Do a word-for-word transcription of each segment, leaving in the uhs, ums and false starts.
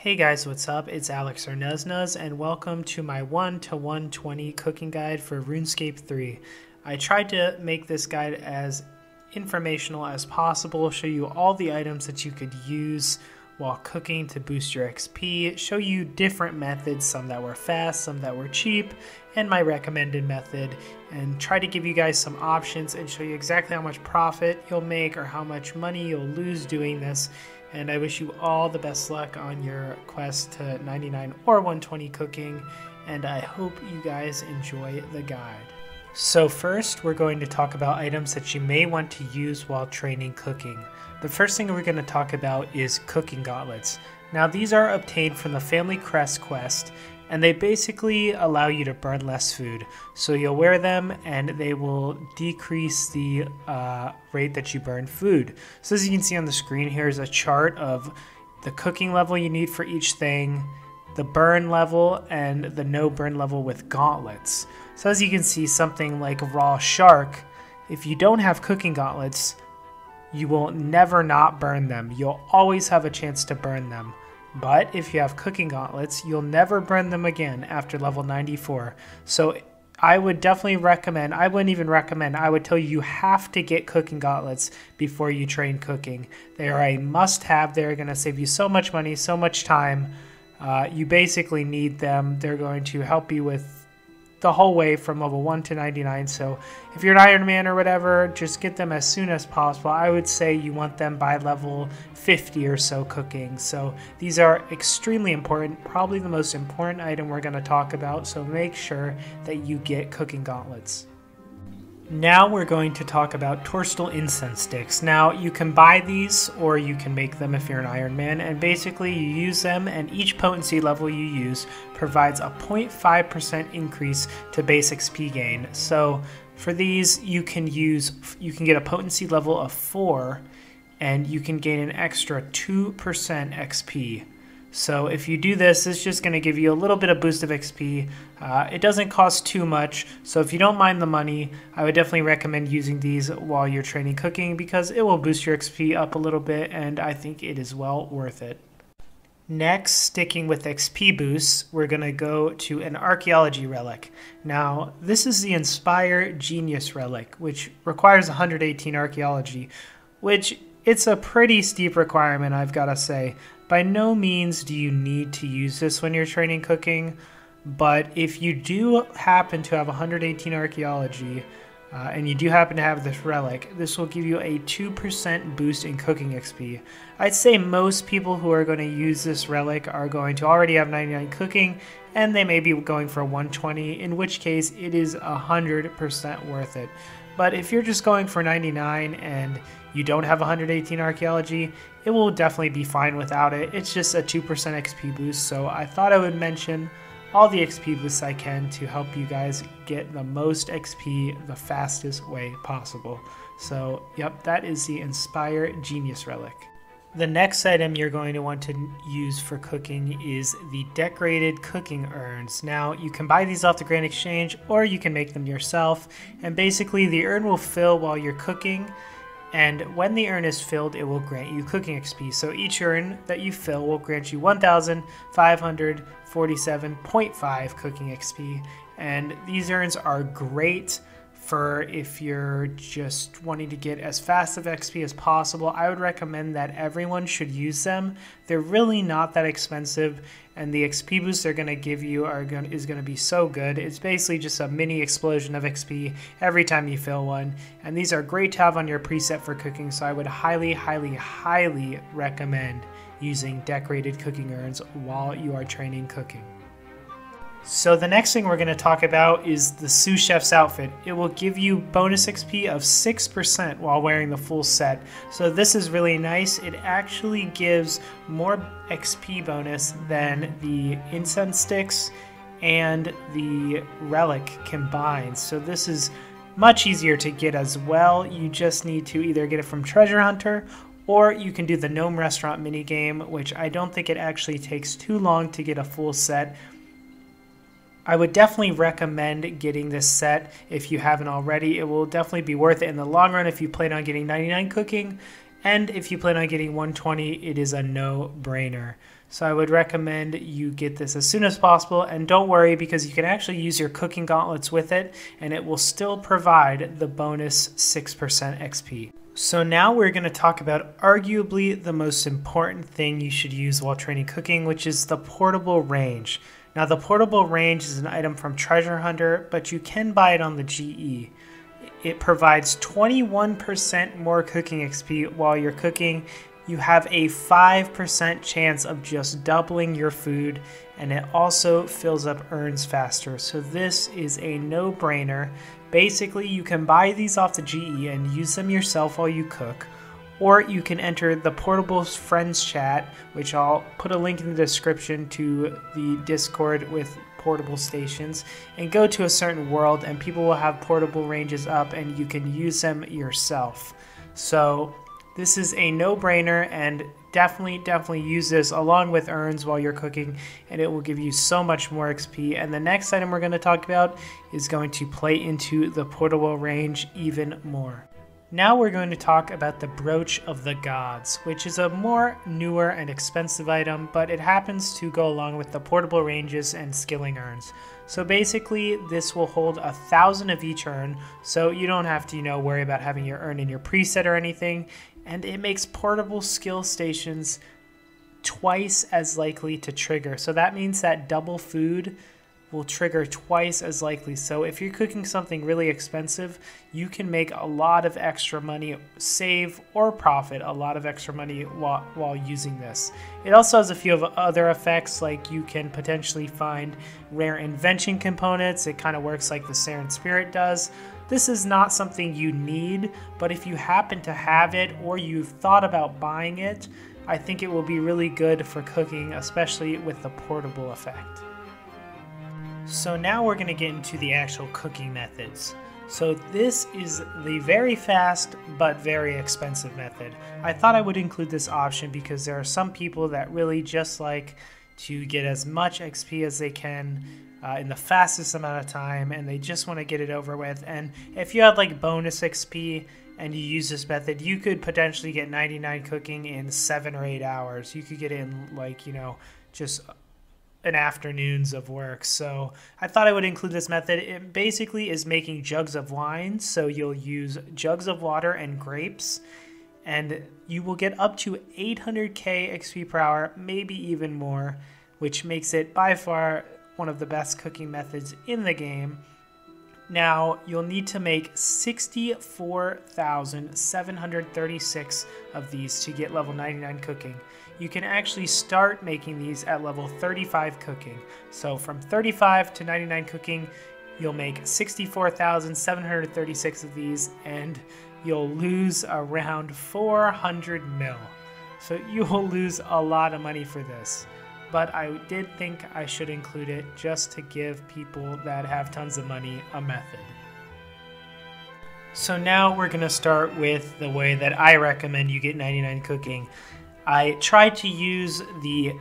Hey guys, what's up? It's Alex Arnesnas and welcome to my one to one twenty cooking guide for RuneScape three. I tried to make this guide as informational as possible, show you all the items that you could use while cooking to boost your X P, show you different methods, some that were fast, some that were cheap, and my recommended method, and try to give you guys some options and show you exactly how much profit you'll make or how much money you'll lose doing this. And I wish you all the best luck on your quest to ninety-nine or one twenty cooking, and I hope you guys enjoy the guide. So first, we're going to talk about items that you may want to use while training cooking. The first thing we're going to talk about is cooking gauntlets. Now these are obtained from the Family Crest quest, and they basically allow you to burn less food. So you'll wear them and they will decrease the uh, rate that you burn food. So as you can see on the screen, here's a chart of the cooking level you need for each thing, the burn level, and the no burn level with gauntlets. So as you can see, something like raw shark, if you don't have cooking gauntlets, you will never not burn them. You'll always have a chance to burn them. But if you have cooking gauntlets, you'll never burn them again after level ninety-four. So I would definitely recommend, I wouldn't even recommend, I would tell you you have to get cooking gauntlets before you train cooking. They are a must-have. They're going to save you so much money, so much time. Uh, you basically need them. They're going to help you with the whole way from level one to ninety-nine. So if you're an Iron Man or whatever, just get them as soon as possible. I would say you want them by level fifty or so cooking. So these are extremely important, probably the most important item we're going to talk about. So make sure that you get cooking gauntlets. Now we're going to talk about Torstol Incense Sticks. Now you can buy these or you can make them if you're an Iron Man, and basically you use them, and each potency level you use provides a zero point five percent increase to base X P gain. So for these you can use, you can get a potency level of four and you can gain an extra two percent X P. So if you do this, it's just going to give you a little bit of boost of X P. Uh, it doesn't cost too much, so if you don't mind the money, I would definitely recommend using these while you're training cooking because it will boost your X P up a little bit, and I think it is well worth it. Next, sticking with X P boosts, we're going to go to an Archaeology relic. Now, this is the Inspire Genius Relic, which requires one hundred eighteen Archaeology, which it's a pretty steep requirement, I've got to say. By no means do you need to use this when you're training cooking, but if you do happen to have one hundred eighteen archaeology uh, and you do happen to have this relic, this will give you a two percent boost in cooking X P. I'd say most people who are going to use this relic are going to already have ninety-nine cooking, and they may be going for one twenty, in which case it is one hundred percent worth it. But if you're just going for ninety-nine and you don't have one hundred eighteen archaeology, it will definitely be fine without it. It's just a two percent X P boost, so I thought I would mention all the X P boosts I can to help you guys get the most X P the fastest way possible. So, yep, that is the Inspire Genius Relic. The next item you're going to want to use for cooking is the Decorated Cooking Urns. Now, you can buy these off the Grand Exchange or you can make them yourself. And basically, the urn will fill while you're cooking, and when the urn is filled, it will grant you cooking X P. So each urn that you fill will grant you one thousand five hundred forty-seven point five cooking X P. And these urns are great for if you're just wanting to get as fast of X P as possible. I would recommend that everyone should use them. They're really not that expensive, and the X P boost they're going to give you are gonna, is going to be so good. It's basically just a mini explosion of X P every time you fill one, and these are great to have on your preset for cooking, so I would highly, highly, highly recommend using Decorated Cooking Urns while you are training cooking. So the next thing we're going to talk about is the Sous Chef's Outfit. It will give you bonus X P of six percent while wearing the full set. So this is really nice. It actually gives more X P bonus than the incense sticks and the relic combined. So this is much easier to get as well. You just need to either get it from Treasure Hunter, or you can do the Gnome Restaurant minigame, which I don't think it actually takes too long to get a full set. I would definitely recommend getting this set if you haven't already. It will definitely be worth it in the long run if you plan on getting ninety-nine cooking, and if you plan on getting one twenty, it is a no-brainer. So I would recommend you get this as soon as possible, and don't worry because you can actually use your cooking gauntlets with it and it will still provide the bonus six percent X P. So now we're going to talk about arguably the most important thing you should use while training cooking, which is the portable range. Now the portable range is an item from Treasure Hunter, but you can buy it on the G E. It provides twenty-one percent more cooking X P while you're cooking. You have a five percent chance of just doubling your food, and it also fills up urns faster. So this is a no-brainer. Basically, you can buy these off the G E and use them yourself while you cook, or you can enter the Portables Friends Chat, which I'll put a link in the description to the Discord with portable stations, and go to a certain world and people will have portable ranges up and you can use them yourself. So this is a no-brainer, and definitely, definitely use this along with urns while you're cooking, and it will give you so much more X P. And the next item we're going to talk about is going to play into the portable range even more. Now we're going to talk about the Brooch of the Gods, which is a more newer and expensive item, but it happens to go along with the portable ranges and skilling urns. So basically, this will hold a thousand of each urn, so you don't have to, you know, worry about having your urn in your preset or anything. And it makes portable skill stations twice as likely to trigger. So that means that double food will trigger twice as likely. So if you're cooking something really expensive, you can make a lot of extra money, save or profit a lot of extra money while, while using this. It also has a few of other effects, like you can potentially find rare invention components. It kind of works like the Seren Spirit does. This is not something you need, but if you happen to have it or you've thought about buying it, I think it will be really good for cooking, especially with the portable effect. So now we're going to get into the actual cooking methods. So this is the very fast but very expensive method. I thought I would include this option because there are some people that really just like to get as much X P as they can uh, in the fastest amount of time, and they just want to get it over with. And if you had like bonus X P and you use this method, you could potentially get ninety-nine cooking in seven or eight hours. You could get it in like, you know, just an afternoons of work. So I thought I would include this method. It basically is making jugs of wine. So you'll use jugs of water and grapes, and you will get up to eight hundred K X P per hour, maybe even more, which makes it by far one of the best cooking methods in the game. Now you'll need to make sixty-four thousand seven hundred thirty-six of these to get level ninety-nine cooking. You can actually start making these at level thirty-five cooking. So from thirty-five to ninety-nine cooking, you'll make sixty-four thousand seven hundred thirty-six of these, and you'll lose around four hundred mil. So you will lose a lot of money for this. But I did think I should include it just to give people that have tons of money a method. So now we're going to start with the way that I recommend you get ninety-nine cooking. I tried to use the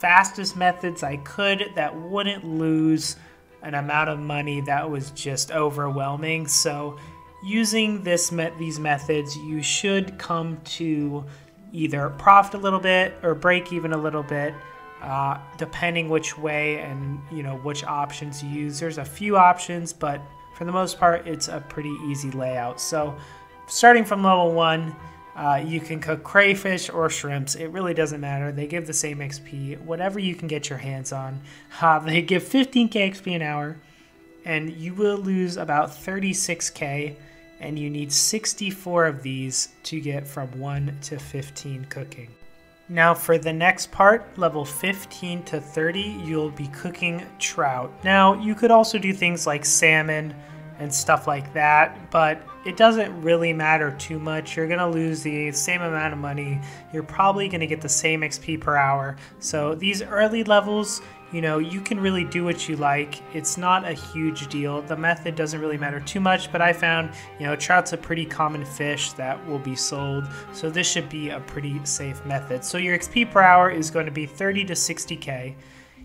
fastest methods I could that wouldn't lose an amount of money that was just overwhelming. So using this me- these methods, you should come to either profit a little bit or break even a little bit. Uh, depending which way and, you know, which options you use. There's a few options, but for the most part, it's a pretty easy layout. So starting from level one, uh, you can cook crayfish or shrimps. It really doesn't matter. They give the same X P, whatever you can get your hands on. Uh, they give fifteen K X P an hour, and you will lose about thirty-six K, and you need sixty-four of these to get from one to fifteen cooking. Now for the next part, level fifteen to thirty, you'll be cooking trout. Now you could also do things like salmon and stuff like that, but it doesn't really matter too much. You're gonna lose the same amount of money. You're probably gonna get the same X P per hour. So these early levels, you know, you can really do what you like. It's not a huge deal. The method doesn't really matter too much, but I found, you know, trout's a pretty common fish that will be sold. So this should be a pretty safe method. So your X P per hour is going to be thirty to sixty K.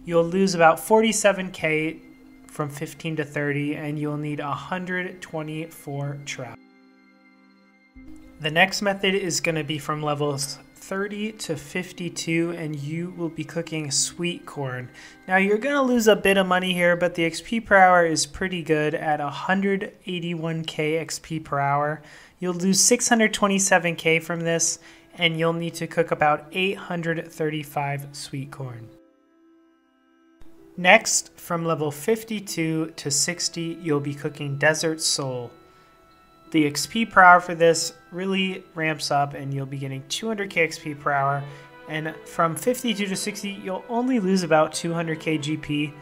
You'll lose about forty-seven K from fifteen to thirty, and you'll need one hundred twenty-four trout. The next method is going to be from levels thirty to fifty-two, and you will be cooking sweet corn. Now you're going to lose a bit of money here, but the X P per hour is pretty good at one hundred eighty-one K X P per hour. You'll lose six hundred twenty-seven K from this, and you'll need to cook about eight hundred thirty-five sweet corn. Next, from level fifty-two to sixty, you'll be cooking Desert Sole. The X P per hour for this really ramps up, and you'll be getting two hundred K X P per hour. And from fifty-two to sixty, you'll only lose about two hundred K G P,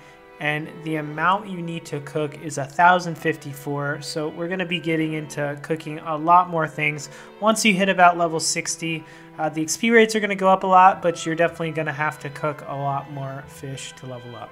and the amount you need to cook is one thousand fifty-four. So we're going to be getting into cooking a lot more things. Once you hit about level sixty, uh, the X P rates are going to go up a lot, but you're definitely going to have to cook a lot more fish to level up.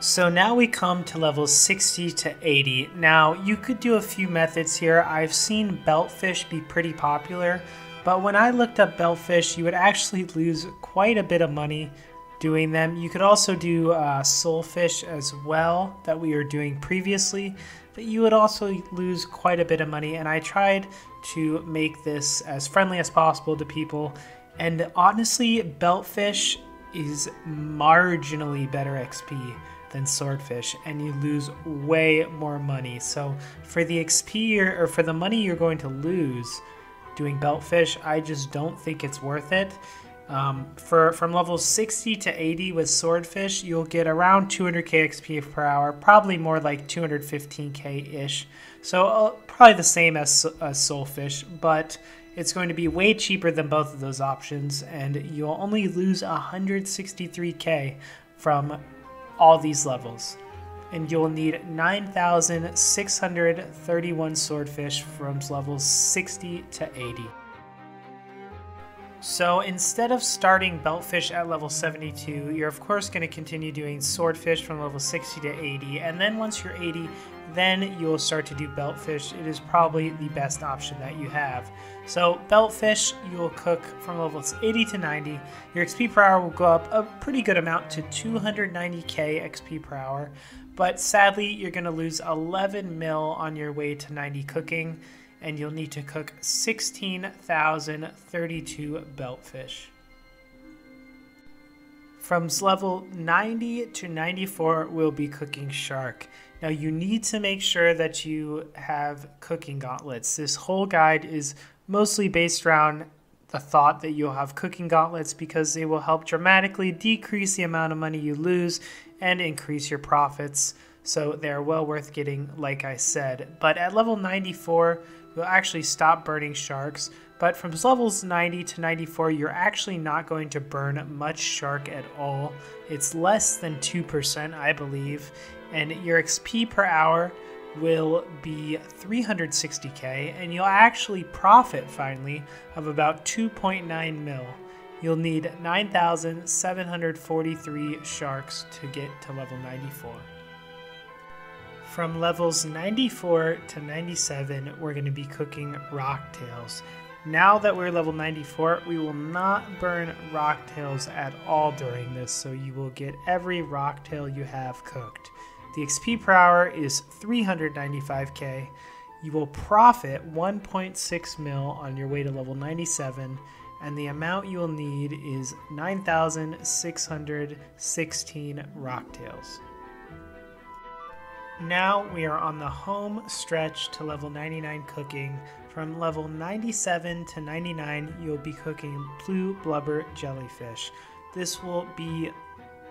So now we come to levels sixty to eighty. Now you could do a few methods here. I've seen Beltfish be pretty popular, but when I looked up Beltfish, you would actually lose quite a bit of money doing them. You could also do uh, Soulfish as well that we were doing previously, but you would also lose quite a bit of money, and I tried to make this as friendly as possible to people, and honestly Beltfish is marginally better X P than Swordfish, and you lose way more money. So for the X P or for the money you're going to lose doing Beltfish, I just don't think it's worth it. Um, for from level sixty to eighty with Swordfish, you'll get around two hundred K X P per hour, probably more like two hundred fifteen K ish. So uh, probably the same as uh, Soulfish, but it's going to be way cheaper than both of those options, and you'll only lose one hundred sixty-three K from all these levels, and you'll need nine thousand six hundred thirty-one swordfish from levels sixty to eighty. So instead of starting Beltfish at level seventy-two, you're of course going to continue doing Swordfish from level sixty to eighty, and then once you're eighty, then you'll start to do Beltfish. It is probably the best option that you have. So Beltfish, you'll cook from levels eighty to ninety. Your X P per hour will go up a pretty good amount to two hundred ninety K X P per hour, but sadly you're going to lose eleven mil on your way to ninety cooking, and you'll need to cook sixteen thousand thirty-two Beltfish. From level ninety to ninety-four, we'll be cooking Shark. Now you need to make sure that you have cooking gauntlets. This whole guide is mostly based around the thought that you'll have cooking gauntlets because they will help dramatically decrease the amount of money you lose and increase your profits. So they're well worth getting, like I said. But at level ninety-four, you'll actually stop burning sharks. But from levels ninety to ninety-four, you're actually not going to burn much shark at all. It's less than two percent, I believe. And your X P per hour will be three hundred sixty K, and you'll actually profit finally of about two point nine mil. You'll need nine thousand seven hundred forty-three sharks to get to level ninety-four. From levels ninety-four to ninety-seven, we're going to be cooking Rocktails. Now that we're level ninety-four, we will not burn Rocktails at all during this, so you will get every Rocktail you have cooked. The X P per hour is three hundred ninety-five K. You will profit one point six mil on your way to level ninety-seven, and the amount you will need is nine thousand six hundred sixteen Rocktails. Now we are on the home stretch to level ninety-nine cooking. From level ninety-seven to ninety-nine, you'll be cooking Blue Blubber Jellyfish. This will be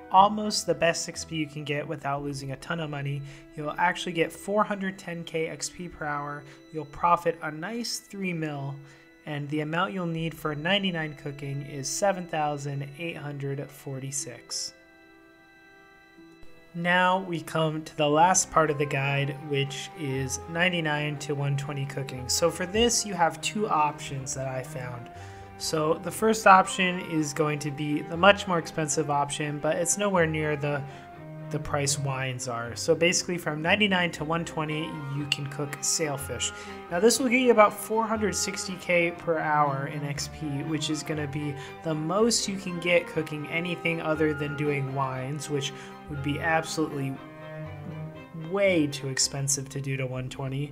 almost the best X P you can get without losing a ton of money. You'll actually get four hundred ten K X P per hour. You'll profit a nice three mil, and the amount you'll need for ninety-nine cooking is seven thousand eight hundred forty-six. Now we come to the last part of the guide, which is ninety-nine to one twenty cooking. So for this, you have two options that I found. So the first option is going to be the much more expensive option, but it's nowhere near the, the price wines are. So basically from ninety-nine to one twenty, you can cook Sailfish. Now this will get you about four hundred sixty K per hour in X P, which is going to be the most you can get cooking anything other than doing wines, which would be absolutely way too expensive to do to one twenty.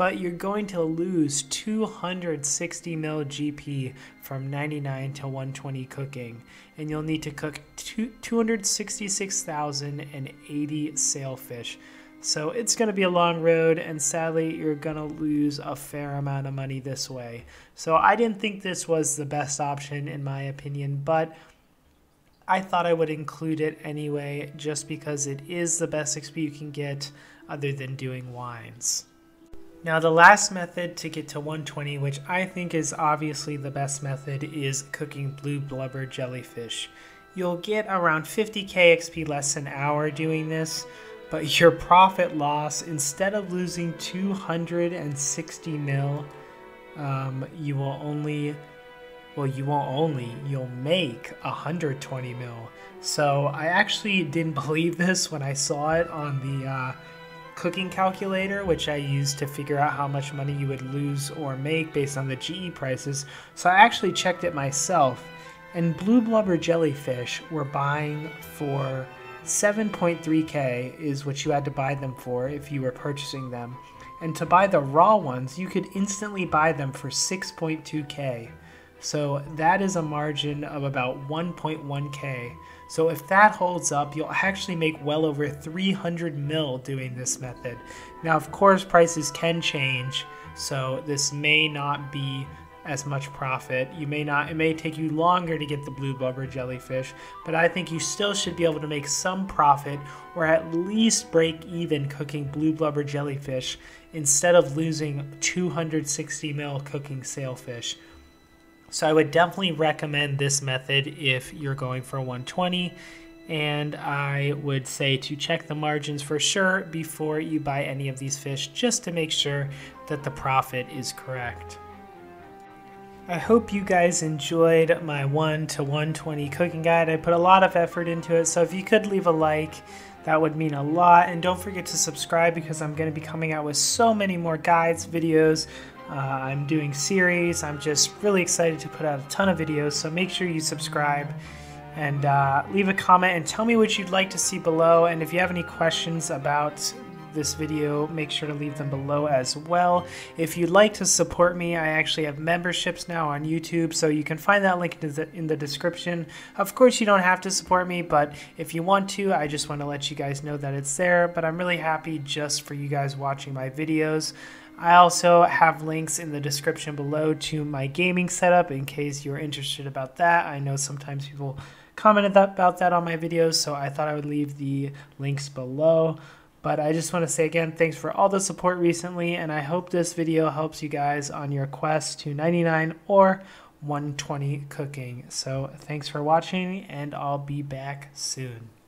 but you're going to lose two hundred sixty mil G P from ninety-nine to one twenty cooking, and you'll need to cook two hundred sixty-six thousand eighty sailfish. So it's going to be a long road, and sadly you're going to lose a fair amount of money this way. So I didn't think this was the best option in my opinion, but I thought I would include it anyway just because it is the best X P you can get other than doing wines. Now the last method to get to one twenty, which I think is obviously the best method, is cooking blue blubber jellyfish. You'll get around fifty K X P less an hour doing this, but your profit loss, instead of losing two hundred sixty mil, um, you will only, well you won't only, you'll make one hundred twenty mil. So I actually didn't believe this when I saw it on the uh, cooking calculator, which I used to figure out how much money you would lose or make based on the G E prices. So I actually checked it myself, and blue blubber jellyfish were buying for seven point three K is what you had to buy them for if you were purchasing them, and to buy the raw ones you could instantly buy them for six point two K. So that is a margin of about one point one K. So if that holds up, you'll actually make well over three hundred mil doing this method. Now of course prices can change, so this may not be as much profit. You may not, it may take you longer to get the blue blubber jellyfish, but I think you still should be able to make some profit, or at least break even cooking blue blubber jellyfish instead of losing two hundred sixty mil cooking sailfish. So I would definitely recommend this method if you're going for one twenty, and I would say to check the margins for sure before you buy any of these fish, just to make sure that the profit is correct. I hope you guys enjoyed my one to one twenty cooking guide. I put a lot of effort into it, so if you could leave a like, that would mean a lot. And don't forget to subscribe, because I'm going to be coming out with so many more guides, videos. Uh, I'm doing series. I'm just really excited to put out a ton of videos, so make sure you subscribe. And uh, leave a comment and tell me what you'd like to see below. And if you have any questions about this video, make sure to leave them below as well. If you'd like to support me, I actually have memberships now on YouTube, so you can find that link in the description. Of course you don't have to support me, but if you want to, I just want to let you guys know that it's there. But I'm really happy just for you guys watching my videos. I also have links in the description below to my gaming setup in case you're interested about that. I know sometimes people commented about that on my videos, so I thought I would leave the links below. But I just want to say again, thanks for all the support recently, and I hope this video helps you guys on your quest to ninety-nine or one twenty cooking. So thanks for watching, and I'll be back soon.